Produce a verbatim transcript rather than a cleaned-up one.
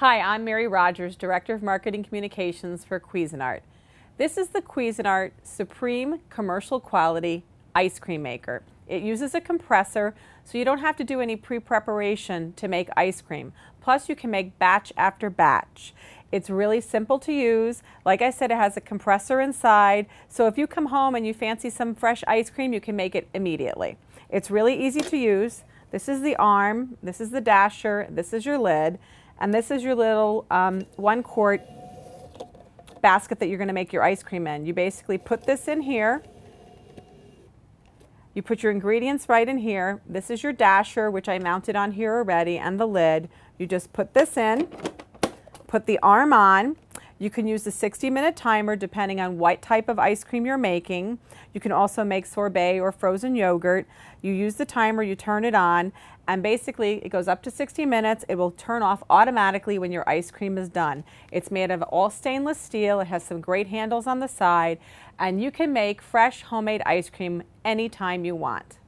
Hi, I'm Mary Rogers, Director of Marketing Communications for Cuisinart. This is the Cuisinart Supreme Commercial Quality Ice Cream Maker. It uses a compressor, so you don't have to do any pre-preparation to make ice cream. Plus, you can make batch after batch. It's really simple to use. Like I said, it has a compressor inside, so if you come home and you fancy some fresh ice cream, you can make it immediately. It's really easy to use. This is the arm, this is the dasher, this is your lid, and this is your little um, one quart basket that you're going to make your ice cream in. You basically put this in here. You put your ingredients right in here. This is your dasher, which I mounted on here already, and the lid. You just put this in, put the arm on. You can use the sixty minute timer depending on what type of ice cream you're making. You can also make sorbet or frozen yogurt. You use the timer, you turn it on, and basically it goes up to sixty minutes. It will turn off automatically when your ice cream is done. It's made of all stainless steel. It has some great handles on the side, and you can make fresh homemade ice cream anytime you want.